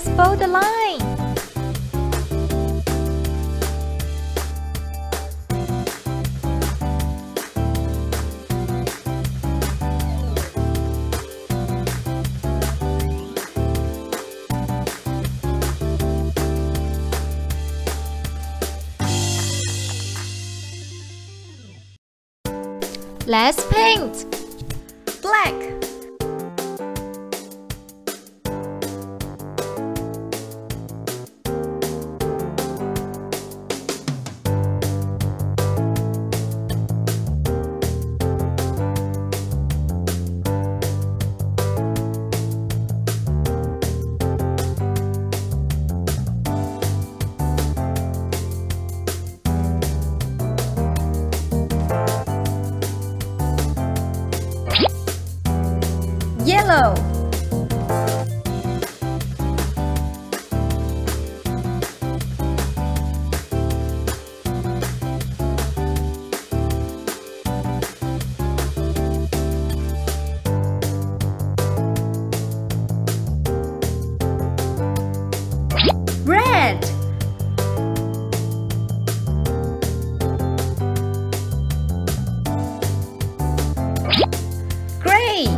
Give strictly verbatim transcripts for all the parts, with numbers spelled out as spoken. Let's fold the line. Let's paint. Black, yellow, red, gray,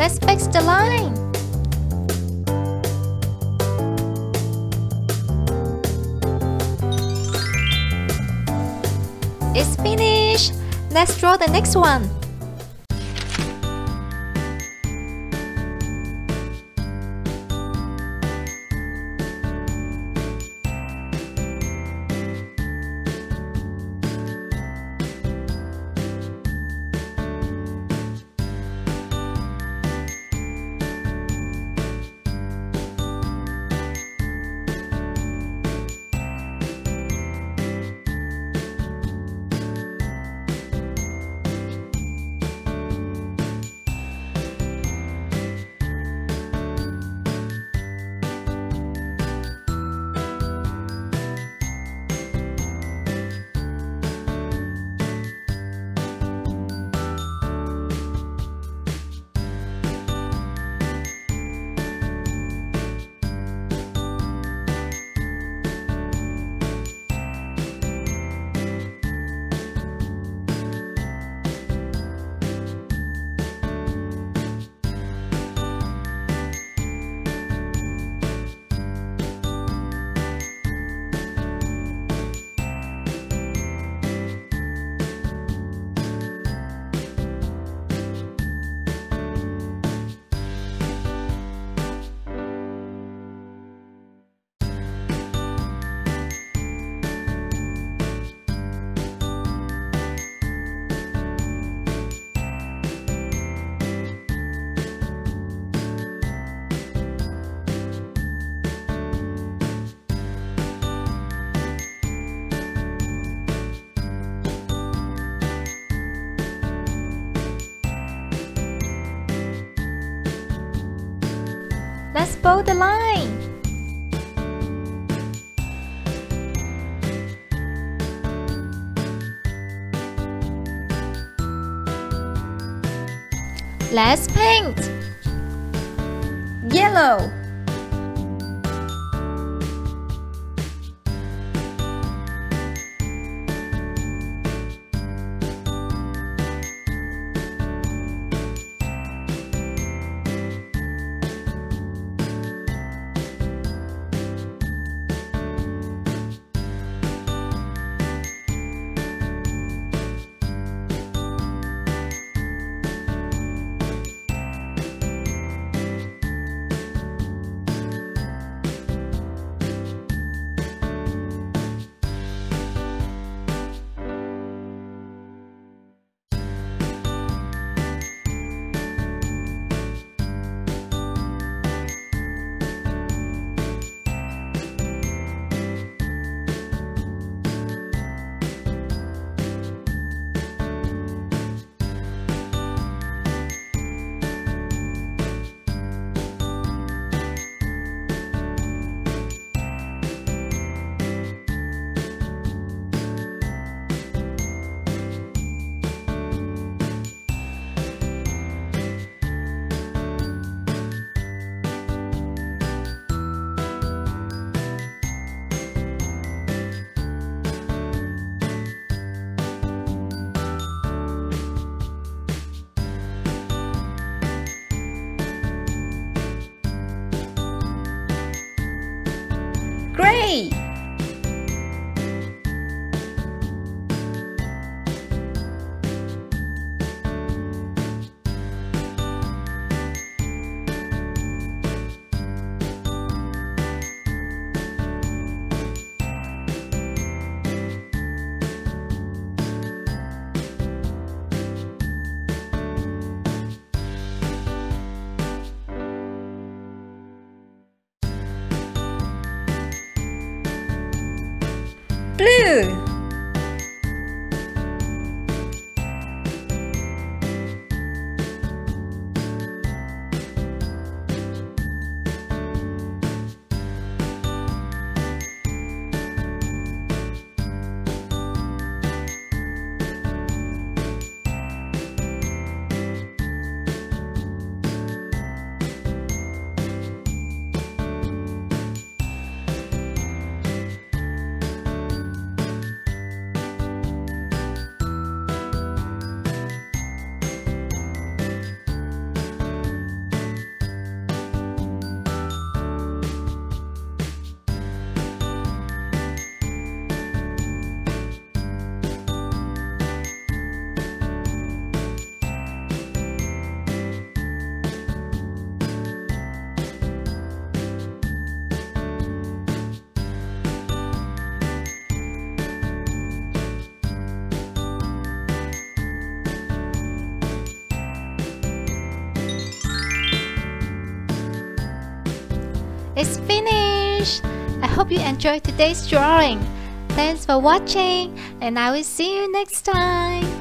let's fix the line. It's finished. Let's draw the next one. Let's fold the line. Let's paint! Yellow, gray, blue, it's finished! I hope you enjoyed today's drawing. Thanks for watching, and I will see you next time.